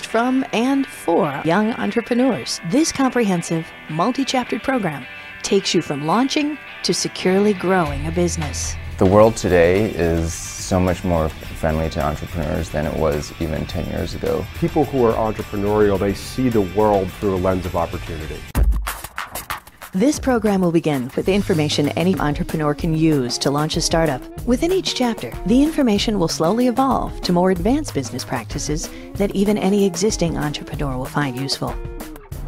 produced from and for young entrepreneurs. This comprehensive, multi-chaptered program takes you from launching to securely growing a business. The world today is so much more friendly to entrepreneurs than it was even 10 years ago. People who are entrepreneurial, they see the world through a lens of opportunity. This program will begin with the information any entrepreneur can use to launch a startup. Within each chapter, the information will slowly evolve to more advanced business practices that even any existing entrepreneur will find useful.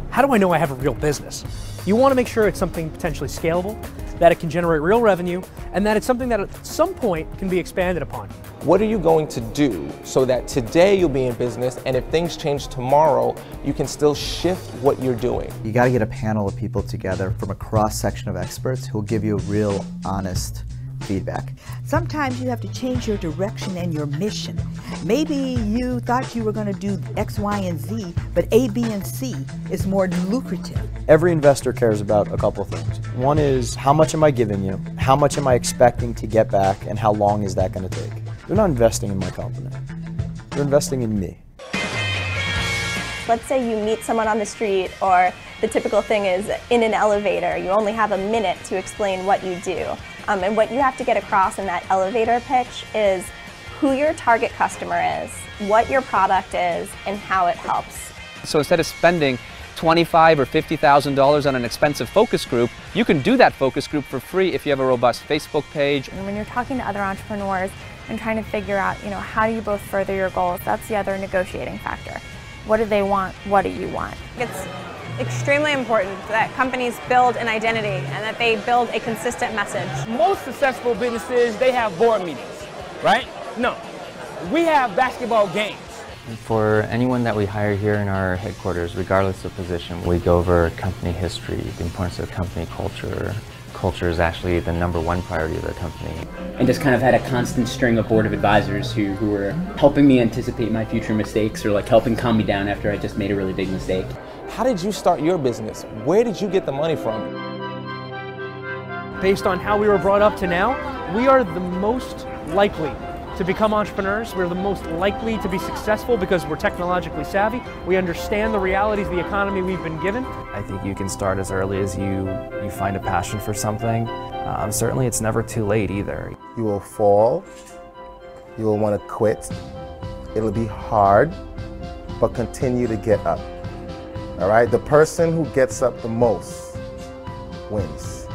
How do I know I have a real business? You want to make sure it's something potentially scalable, that it can generate real revenue, and that it's something that at some point can be expanded upon. What are you going to do so that today you'll be in business, and if things change tomorrow, you can still shift what you're doing? You got to get a panel of people together from a cross-section of experts who'll give you real, honest feedback. Sometimes you have to change your direction and your mission. Maybe you thought you were going to do X, Y, and Z, but A, B, and C is more lucrative. Every investor cares about a couple of things. One is, how much am I giving you? How much am I expecting to get back? And how long is that going to take? They're not investing in my company. They're investing in me. Let's say you meet someone on the street, or the typical thing is in an elevator, you only have a minute to explain what you do. And what you have to get across in that elevator pitch is who your target customer is, what your product is, and how it helps. So instead of spending $25,000 or $50,000 on an expensive focus group, you can do that focus group for free if you have a robust Facebook page. And when you're talking to other entrepreneurs and trying to figure out, you know, how do you both further your goals, that's the other negotiating factor. What do they want? What do you want? It's extremely important that companies build an identity and that they build a consistent message. Most successful businesses, they have board meetings, right? No, we have basketball games. For anyone that we hire here in our headquarters, regardless of position, we go over company history, the importance of company culture. Culture is actually the #1 priority of the company. And just kind of had a constant string of board of advisors who were helping me anticipate my future mistakes, or like helping calm me down after I just made a really big mistake. How did you start your business? Where did you get the money from? Based on how we were brought up to now, we are the most likely to become entrepreneurs. We're the most likely to be successful because we're technologically savvy. We understand the realities of the economy we've been given. I think you can start as early as you find a passion for something. Certainly it's never too late either. You will fall, you will want to quit, it'll be hard, but continue to get up. All right, the person who gets up the most wins.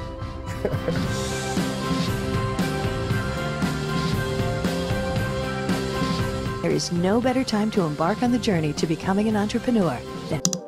There is no better time to embark on the journey to becoming an entrepreneur than